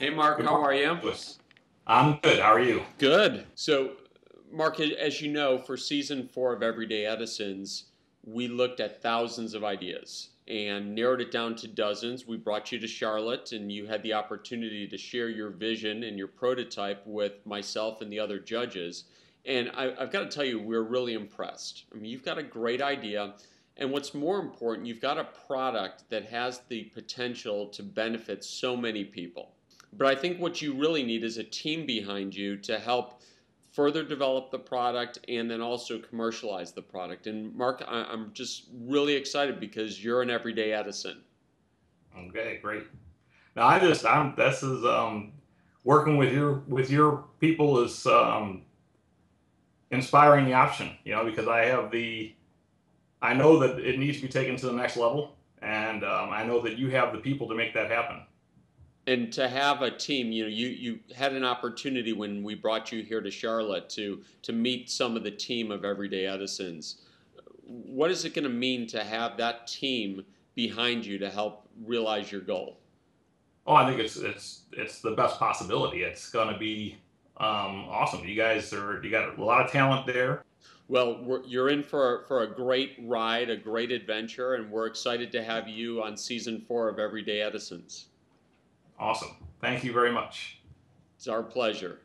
Hey, Mark. Good how morning. Are you? I'm good. How are you? Good. So, Mark, as you know, for season 4 of Everyday Edisons, we looked at thousands of ideas and narrowed it down to dozens. We brought you to Charlotte, and you had the opportunity to share your vision and your prototype with myself and the other judges. And I've got to tell you, we're really impressed. I mean, you've got a great idea. And what's more important, you've got a product that has the potential to benefit so many people. But I think what you really need is a team behind you to help further develop the product and then also commercialize the product. And Mark, I'm just really excited because you're an everyday Edison. Okay, great. Now working with your people is inspiring the option, you know, because I know that it needs to be taken to the next level, and I know that you have the people to make that happen. And to have a team, you know, you had an opportunity when we brought you here to Charlotte to meet some of the team of Everyday Edisons. What is it going to mean to have that team behind you to help realize your goal? Oh, I think it's the best possibility. It's going to be awesome. You got a lot of talent there. Well, you're in for a great ride, a great adventure, and we're excited to have you on season 4 of Everyday Edisons. Awesome. Thank you very much. It's our pleasure.